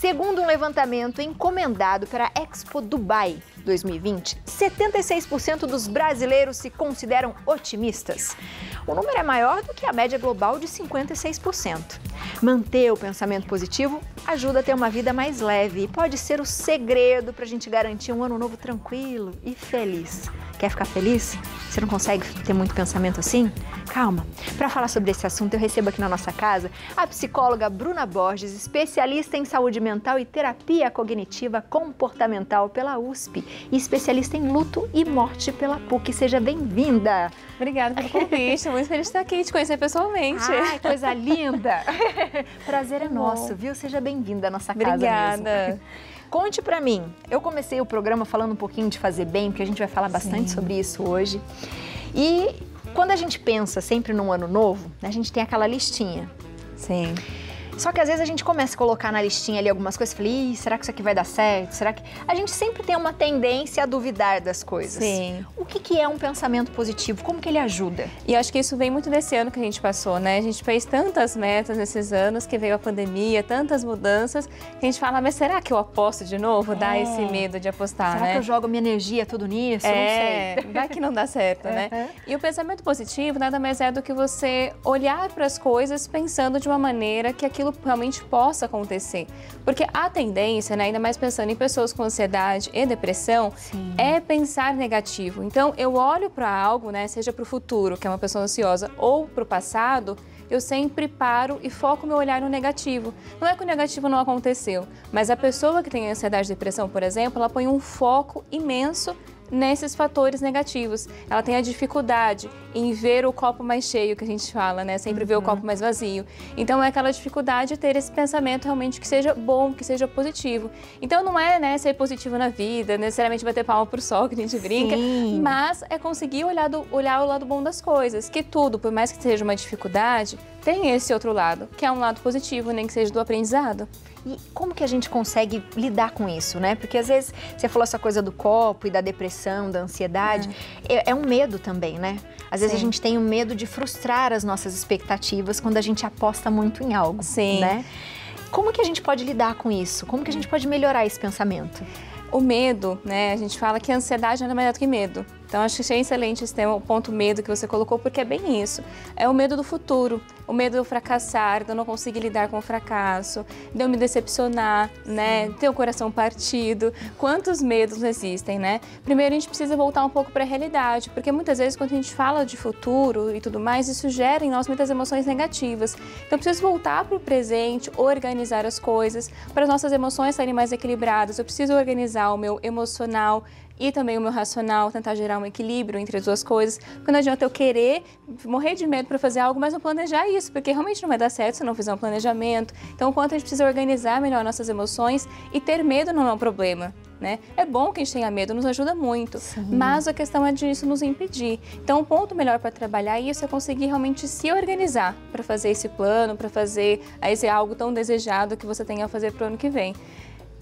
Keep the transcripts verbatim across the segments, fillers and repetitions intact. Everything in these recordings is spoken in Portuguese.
Segundo um levantamento encomendado para a Expo Dubai dois mil e vinte, setenta e seis por cento dos brasileiros se consideram otimistas. O número é maior do que a média global de cinquenta e seis por cento. Manter o pensamento positivo ajuda a ter uma vida mais leve e pode ser o segredo para a gente garantir um ano novo tranquilo e feliz. Quer ficar feliz? Você não consegue ter muito pensamento assim? Calma. Para falar sobre esse assunto, eu recebo aqui na nossa casa a psicóloga Bruna Borges, especialista em saúde mental e terapia cognitiva comportamental pela U S P e especialista em luto e morte pela P U C. Seja bem-vinda. Obrigada pelo convite. Muito feliz de estar aqui, te conhecer pessoalmente. Ai, coisa linda. Prazer é nosso, viu? Seja bem-vinda à nossa casa. Obrigada. Mesmo. Conte pra mim, eu comecei o programa falando um pouquinho de fazer bem, porque a gente vai falar bastante Sim. sobre isso hoje. E quando a gente pensa sempre num ano novo, a gente tem aquela listinha. Sim. Só que às vezes a gente começa a colocar na listinha ali algumas coisas e fala, ih, será que isso aqui vai dar certo? Será que... A gente sempre tem uma tendência a duvidar das coisas. Sim. O que que é um pensamento positivo? Como que ele ajuda? E eu acho que isso vem muito desse ano que a gente passou, né? A gente fez tantas metas nesses anos, que veio a pandemia, tantas mudanças, que a gente fala, mas será que eu aposto de novo? É. Dá esse medo de apostar, será né? Será que eu jogo minha energia tudo nisso? É, não sei. Vai que não dá certo, né? Uhum. E o pensamento positivo nada mais é do que você olhar para as coisas pensando de uma maneira que aquilo realmente possa acontecer. Porque a tendência, né, ainda mais pensando em pessoas com ansiedade e depressão, Sim. é pensar negativo. Então, eu olho para algo, né, seja para o futuro, que é uma pessoa ansiosa, ou para o passado, eu sempre paro e foco meu olhar no negativo. Não é que o negativo não aconteceu, mas a pessoa que tem ansiedade e depressão, por exemplo, ela põe um foco imenso nesses fatores negativos. Ela tem a dificuldade em ver o copo mais cheio, que a gente fala, né? Sempre uhum. ver o copo mais vazio. Então, é aquela dificuldade de ter esse pensamento realmente que seja bom, que seja positivo. Então, não é, né, ser positivo na vida, necessariamente bater palma pro sol, que a gente brinca, Sim. mas é conseguir olhar, do, olhar o lado bom das coisas, que tudo, por mais que seja uma dificuldade, tem esse outro lado, que é um lado positivo, nem que seja do aprendizado. E como que a gente consegue lidar com isso, né? Porque às vezes você falou essa coisa do copo e da depressão, da ansiedade, é, é um medo também, né? Às vezes Sim. a gente tem o medo de frustrar as nossas expectativas quando a gente aposta muito em algo, Sim. né? Como que a gente pode lidar com isso? Como que a gente pode melhorar esse pensamento? O medo, né? A gente fala que a ansiedade nada mais é do que medo. Então, acho que é excelente esse tema, o ponto medo que você colocou, porque é bem isso. É o medo do futuro, o medo de eu fracassar, de eu não conseguir lidar com o fracasso, de eu me decepcionar, né? Ter o coração partido. Quantos medos existem, né? Primeiro, a gente precisa voltar um pouco para a realidade, porque muitas vezes, quando a gente fala de futuro e tudo mais, isso gera em nós muitas emoções negativas. Então, preciso voltar para o presente, organizar as coisas, para as nossas emoções serem mais equilibradas. Eu preciso organizar o meu emocional e também o meu racional, tentar gerar um equilíbrio entre as duas coisas, porque não adianta eu querer morrer de medo para fazer algo, mas não planejar isso, porque realmente não vai dar certo se não fizer um planejamento. Então, o quanto a gente precisa organizar melhor nossas emoções, e ter medo não é um problema, né? É bom que a gente tenha medo, nos ajuda muito, Sim. mas a questão é disso nos impedir. Então, o ponto melhor para trabalhar isso é conseguir realmente se organizar para fazer esse plano, para fazer esse algo tão desejado que você tenha a fazer para o ano que vem.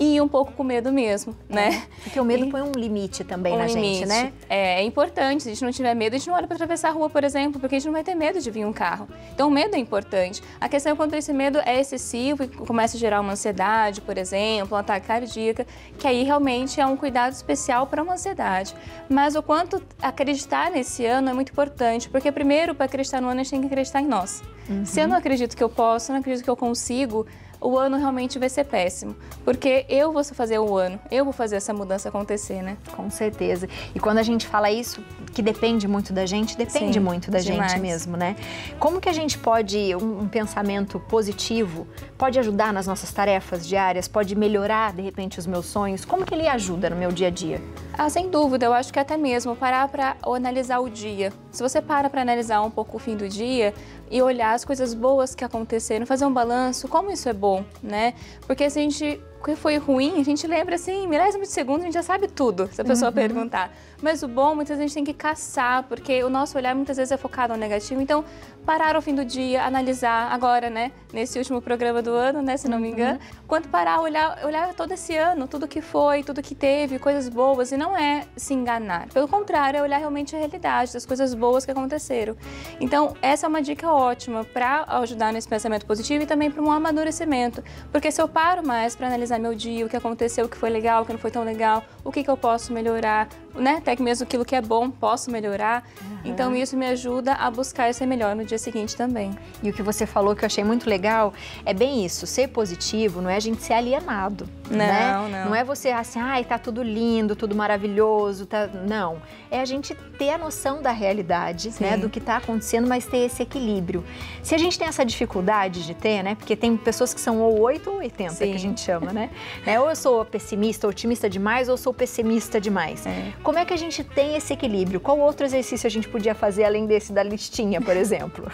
E um pouco com medo mesmo, né? É, porque o medo e... põe um limite também um na limite. gente, né? É, é importante. Se a gente não tiver medo, a gente não olha para atravessar a rua, por exemplo, porque a gente não vai ter medo de vir um carro. Então, o medo é importante. A questão é quando esse medo é excessivo e começa a gerar uma ansiedade, por exemplo, um ataque cardíaco, que aí realmente é um cuidado especial para uma ansiedade. Mas o quanto acreditar nesse ano é muito importante, porque primeiro, para acreditar no ano, a gente tem que acreditar em nós. Uhum. Se eu não acredito que eu posso, não acredito que eu consigo, o ano realmente vai ser péssimo, porque eu vou fazer o ano, eu vou fazer essa mudança acontecer, né? Com certeza. E quando a gente fala isso, que depende muito da gente, depende Sim, muito da demais. gente mesmo, né? Como que a gente pode, um, um pensamento positivo, pode ajudar nas nossas tarefas diárias, pode melhorar, de repente, os meus sonhos? Como que ele ajuda no meu dia a dia? Ah, sem dúvida, eu acho que até mesmo parar para analisar o dia. Se você para para analisar um pouco o fim do dia e olhar as coisas boas que aconteceram, fazer um balanço, como isso é bom, né? Porque se a gente que foi ruim, a gente lembra assim, milésimos de segundo, a gente já sabe tudo, se a pessoa uhum. perguntar. Mas o bom, muitas vezes a gente tem que caçar, porque o nosso olhar muitas vezes é focado no negativo. Então, parar ao fim do dia, analisar agora, né, nesse último programa do ano, né, se não me engano, uhum. quanto parar, olhar, olhar todo esse ano, tudo que foi, tudo que teve, coisas boas, e não é se enganar. Pelo contrário, é olhar realmente a realidade das coisas boas que aconteceram. Então, essa é uma dica ótima para ajudar nesse pensamento positivo e também para um amadurecimento, porque se eu paro mais para analisar meu dia, o que aconteceu, o que foi legal, o que não foi tão legal, o que, que eu posso melhorar, né, até que mesmo aquilo que é bom posso melhorar, uhum. então isso me ajuda a buscar ser melhor no dia seguinte também. E o que você falou que eu achei muito legal, é bem isso, ser positivo não é a gente ser alienado, não, né? Não. Não é você assim, ai, tá tudo lindo, tudo maravilhoso, tá... não, é a gente ter a noção da realidade, sim. né, do que tá acontecendo, mas ter esse equilíbrio. Se a gente tem essa dificuldade de ter, né, porque tem pessoas que são ou oito ou oitenta, sim. que a gente chama, né? né, ou eu sou pessimista, otimista demais, ou eu sou pessimista demais. É. Como é que a gente tem esse equilíbrio? Qual outro exercício a gente podia fazer além desse da listinha, por exemplo?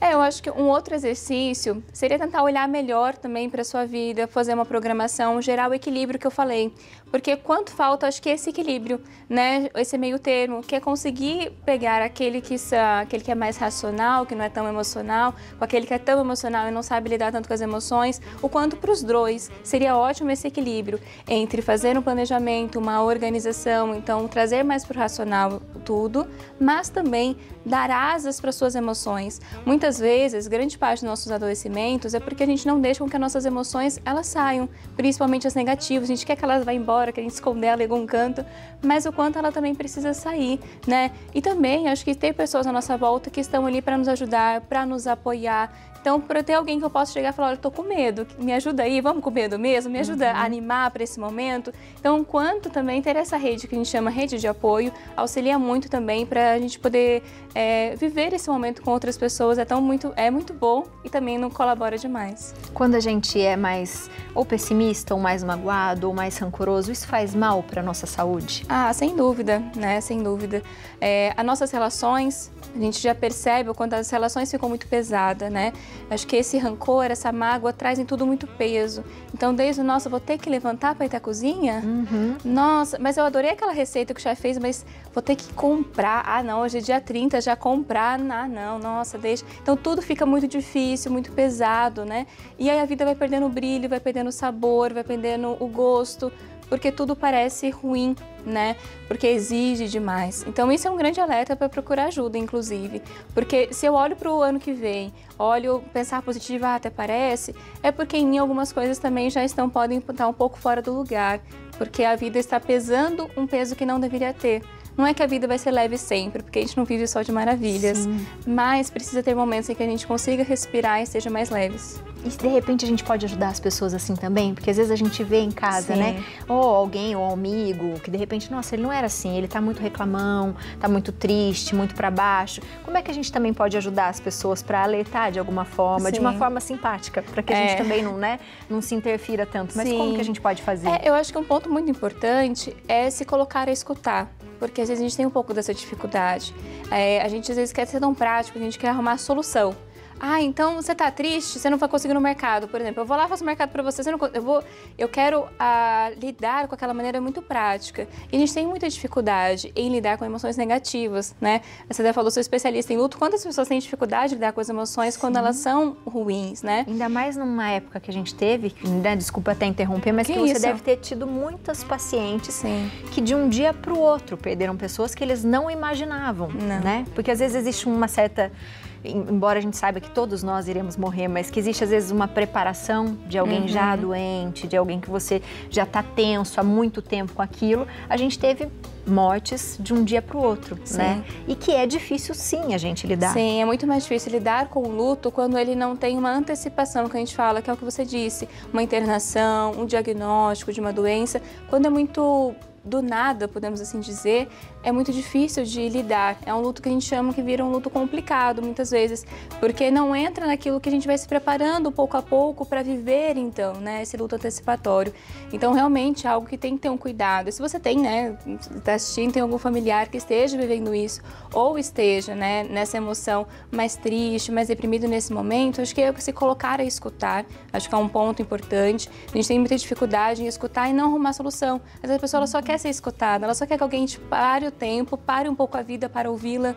É, eu acho que um outro exercício seria tentar olhar melhor também para a sua vida, fazer uma programação, gerar o equilíbrio que eu falei. Porque quanto falta, acho que esse equilíbrio, né? Esse meio termo, que é conseguir pegar aquele que, aquele que é mais racional, que não é tão emocional, com aquele que é tão emocional e não sabe lidar tanto com as emoções, o quanto para os dois seria ótimo esse equilíbrio entre fazer um planejamento, uma organização, então trazer mais para o racional tudo, mas também dar asas para suas emoções. Muitas vezes, grande parte dos nossos adoecimentos é porque a gente não deixa com que as nossas emoções elas saiam, principalmente as negativas. A gente quer que elas vá embora, que a gente esconde ela em algum canto, mas o quanto ela também precisa sair, né? E também acho que tem pessoas à nossa volta que estão ali para nos ajudar, para nos apoiar. Então, para eu ter alguém que eu posso chegar e falar, olha, eu tô com medo, me ajuda aí, vamos com medo mesmo, me ajuda uhum. a animar para esse momento. Então, quanto também ter essa rede que a gente chama rede de apoio, auxilia muito também para a gente poder é, viver esse momento com outras pessoas, é, tão muito, é muito bom e também não colabora demais. Quando a gente é mais ou pessimista, ou mais magoado, ou mais rancoroso, isso faz mal para a nossa saúde? Ah, sem dúvida, né, sem dúvida. É, as nossas relações, a gente já percebe o quanto as relações ficam muito pesadas, né? Acho que esse rancor, essa mágoa, trazem tudo muito peso. Então, desde o nosso, vou ter que levantar para ir até a cozinha? Uhum. Nossa, mas eu adorei aquela receita que o chefe fez, mas vou ter que comprar. Ah, não, hoje é dia trinta, já comprar. Ah, não, nossa, deixa. Então, tudo fica muito difícil, muito pesado, né? E aí a vida vai perdendo o brilho, vai perdendo o sabor, vai perdendo o gosto, porque tudo parece ruim, né? Porque exige demais. Então, isso é um grande alerta para procurar ajuda, inclusive. Porque se eu olho para o ano que vem, olho, pensar positivo, ah, até parece, é porque em mim algumas coisas também já estão, podem estar um pouco fora do lugar. Porque a vida está pesando um peso que não deveria ter. Não é que a vida vai ser leve sempre, porque a gente não vive só de maravilhas. Sim. Mas precisa ter momentos em que a gente consiga respirar e sejam mais leves. E de repente a gente pode ajudar as pessoas assim também? Porque às vezes a gente vê em casa, sim. né? Ou alguém, ou um amigo, que de repente, nossa, ele não era assim, ele tá muito reclamão, tá muito triste, muito pra baixo. Como é que a gente também pode ajudar as pessoas pra alertar de alguma forma, sim. de uma forma simpática, pra que a gente é. também não, né, não se interfira tanto? Mas sim. como que a gente pode fazer? É, eu acho que um ponto muito importante é se colocar a escutar. Porque às vezes a gente tem um pouco dessa dificuldade. É, a gente às vezes quer ser tão prático, a gente quer arrumar a solução. Ah, então você tá triste, você não vai conseguir no mercado, por exemplo. Eu vou lá, faço o mercado para você, você não, eu, vou, eu quero ah, lidar com aquela maneira muito prática. E a gente tem muita dificuldade em lidar com emoções negativas, né? Você já falou, sou especialista em luto. Quantas pessoas têm dificuldade de lidar com as emoções sim. quando elas são ruins, né? Ainda mais numa época que a gente teve, né? Desculpa até interromper, mas que, que você isso? deve ter tido muitas pacientes sim. que de um dia para o outro perderam pessoas que eles não imaginavam, não. né? Porque às vezes existe uma certa... embora a gente saiba que todos nós iremos morrer, mas que existe às vezes uma preparação de alguém uhum. já doente, de alguém que você já está tenso há muito tempo com aquilo, a gente teve mortes de um dia para o outro, sim. né? E que é difícil, sim, a gente lidar. Sim, é muito mais difícil lidar com o luto quando ele não tem uma antecipação, que a gente fala, que é o que você disse, uma internação, um diagnóstico de uma doença, quando é muito... do nada, podemos assim dizer, é muito difícil de lidar. É um luto que a gente chama que vira um luto complicado, muitas vezes, porque não entra naquilo que a gente vai se preparando pouco a pouco para viver, então, né, esse luto antecipatório. Então, realmente, é algo que tem que ter um cuidado. E se você tem, né, está assistindo, tem algum familiar que esteja vivendo isso, ou esteja, né, nessa emoção mais triste, mais deprimido nesse momento, acho que é se colocar a escutar, acho que é um ponto importante. A gente tem muita dificuldade em escutar e não arrumar solução. Às vezes a pessoa ela só quer ser escutada, ela só quer que alguém te pare o tempo, pare um pouco a vida para ouvi-la.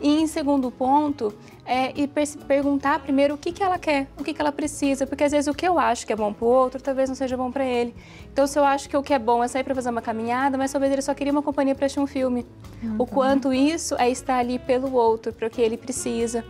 E em segundo ponto, é e perguntar primeiro o que, que ela quer, o que, que ela precisa, porque às vezes o que eu acho que é bom para o outro, talvez não seja bom para ele. Então, se eu acho que o que é bom é sair para fazer uma caminhada, mas talvez ele só queria uma companhia para assistir um filme. Uhum. O quanto isso é estar ali pelo outro, para o que ele precisa.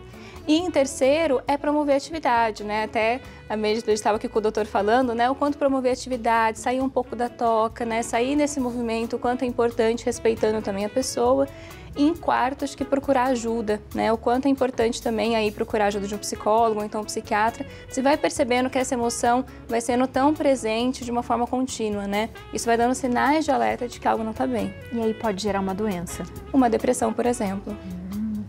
E em terceiro, é promover atividade, né? Até a mediadora estava aqui com o doutor falando, né? O quanto promover atividade, sair um pouco da toca, né? Sair nesse movimento, o quanto é importante, respeitando também a pessoa. E em quarto, acho que procurar ajuda, né? O quanto é importante também aí procurar ajuda de um psicólogo ou então um psiquiatra. Você vai percebendo que essa emoção vai sendo tão presente de uma forma contínua, né? Isso vai dando sinais de alerta de que algo não está bem. E aí pode gerar uma doença? Uma depressão, por exemplo.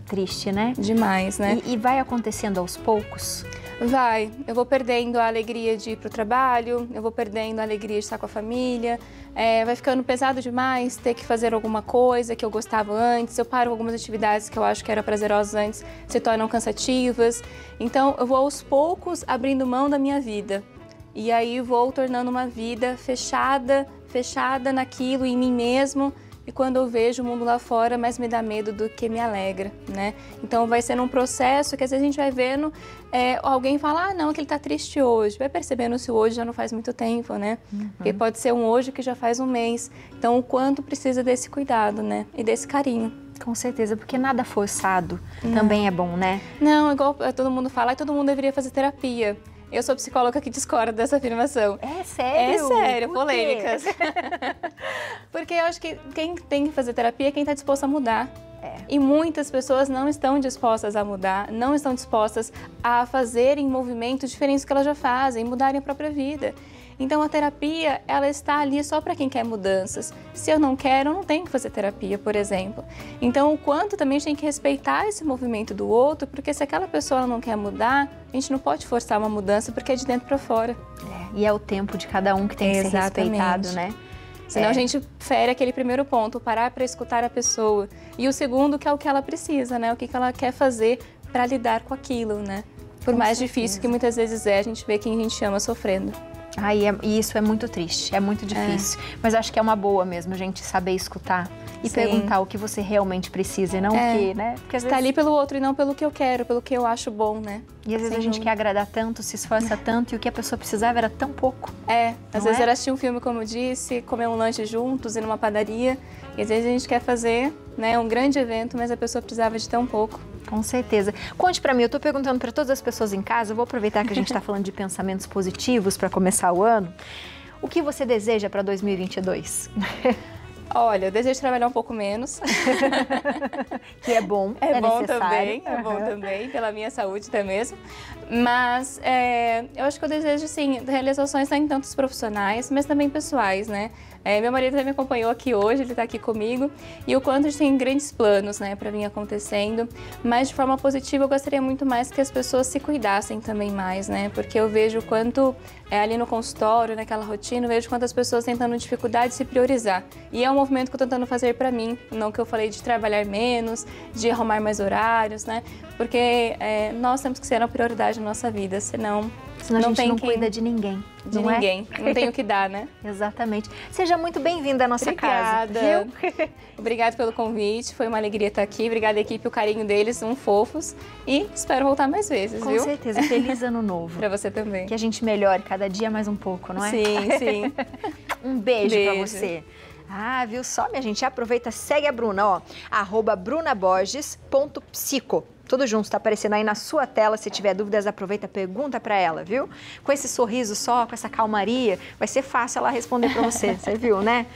Triste, né? Demais, né? E, e vai acontecendo aos poucos? Vai. Eu vou perdendo a alegria de ir para o trabalho, eu vou perdendo a alegria de estar com a família, é, vai ficando pesado demais ter que fazer alguma coisa que eu gostava antes, eu paro algumas atividades que eu acho que eram prazerosas antes, se tornam cansativas. Então, eu vou aos poucos abrindo mão da minha vida. E aí vou tornando uma vida fechada, fechada naquilo, em mim mesmo. E quando eu vejo o mundo lá fora, mais me dá medo do que me alegra, né? Então vai sendo um processo que às vezes a gente vai vendo é, alguém falar, ah, não, que ele tá triste hoje. Vai percebendo se o hoje já não faz muito tempo, né? Uhum. Porque pode ser um hoje que já faz um mês. Então o quanto precisa desse cuidado, né? E desse carinho. Com certeza, porque nada forçado não. Também é bom, né? Não, igual todo mundo fala, todo mundo deveria fazer terapia. Eu sou psicóloga que discorda dessa afirmação. É sério? É sério, por polêmicas. Porque eu acho que quem tem que fazer terapia é quem está disposto a mudar. É. E muitas pessoas não estão dispostas a mudar, não estão dispostas a fazerem movimentos diferentes do que elas já fazem, mudarem a própria vida. Então, a terapia, ela está ali só para quem quer mudanças. Se eu não quero, eu não tenho que fazer terapia, por exemplo. Então, o quanto também a gente tem que respeitar esse movimento do outro, porque se aquela pessoa ela não quer mudar, a gente não pode forçar uma mudança, porque é de dentro para fora. É, e é o tempo de cada um que tem que ser respeitado, né? Senão é. A gente fere aquele primeiro ponto, parar para escutar a pessoa. E o segundo, que é o que ela precisa, né? O que ela quer fazer para lidar com aquilo, né? Por com mais certeza. Difícil que muitas vezes é, a gente vê quem a gente ama sofrendo. Ah, e, é, e isso é muito triste, é muito difícil. É. Mas acho que é uma boa mesmo, gente, saber escutar e sim. Perguntar o que você realmente precisa e não é. O que, né? Porque às vezes... tá ali pelo outro e não pelo que eu quero, pelo que eu acho bom, né? E às vezes Sem a gente dúvida. Quer agradar tanto, se esforça tanto e o que a pessoa precisava era tão pouco. É, às vezes é? Era assistir um filme, como eu disse, comer um lanche juntos, ir numa padaria. E às vezes a gente quer fazer, né, um grande evento, mas a pessoa precisava de tão pouco. Com certeza. Conte pra mim, eu tô perguntando pra todas as pessoas em casa, eu vou aproveitar que a gente tá falando de pensamentos positivos pra começar o ano. O que você deseja pra dois mil e vinte e dois? Olha, eu desejo trabalhar um pouco menos. Que é bom, é, é bom necessário. Também, é bom também, pela minha saúde até mesmo. Mas é, eu acho que eu desejo, sim, realizações não tanto profissionais, mas também pessoais, né? É, meu marido também me acompanhou aqui hoje, ele está aqui comigo. E o quanto a gente tem grandes planos, né, para vir acontecendo. Mas de forma positiva, eu gostaria muito mais que as pessoas se cuidassem também mais, né? Porque eu vejo o quanto, é, ali no consultório, naquela rotina, eu vejo quantas pessoas tentando dificuldade de se priorizar. E é um movimento que eu estou tentando fazer para mim. Não que eu falei de trabalhar menos, de arrumar mais horários, né? Porque é, nós temos que ser a prioridade da nossa vida, senão... Senão não a gente tem não quem... cuida de ninguém. De não ninguém. É? Não tem o que dar, né? Exatamente. Seja muito bem-vinda à nossa Obrigada. Casa. Obrigada. Obrigada pelo convite. Foi uma alegria estar aqui. Obrigada, equipe. O carinho deles, são fofos. E espero voltar mais vezes, Com viu? Com certeza. Feliz ano novo. Pra você também. Que a gente melhore cada dia mais um pouco, não é? Sim, sim. Um beijo, beijo pra você. Ah, viu só, minha gente? Aproveita, segue a Bruna, ó. Arroba brunaborges.psico. Tudo junto, tá aparecendo aí na sua tela. Se tiver dúvidas, aproveita, pergunta pra ela, viu? Com esse sorriso só, com essa calmaria, vai ser fácil ela responder pra você, você viu, né?